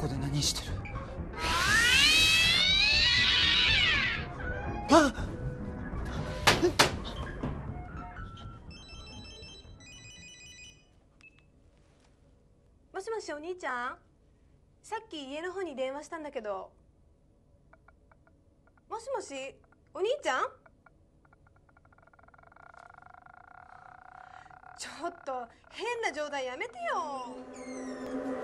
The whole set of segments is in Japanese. こで何してる？あっ！もしもしお兄ちゃん、さっき家の方に電話したんだけど。もしもしお兄ちゃん、ちょっと変な冗談やめてよ。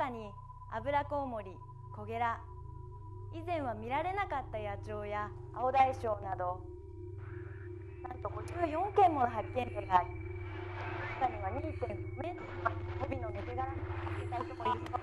他にアブラコウモリ、コゲラ、以前は見られなかった野鳥やアオダイショウなど、なんと54件もの発見例があり、中には 2.5 メートル帯の抜け殻が見つかった人もいると。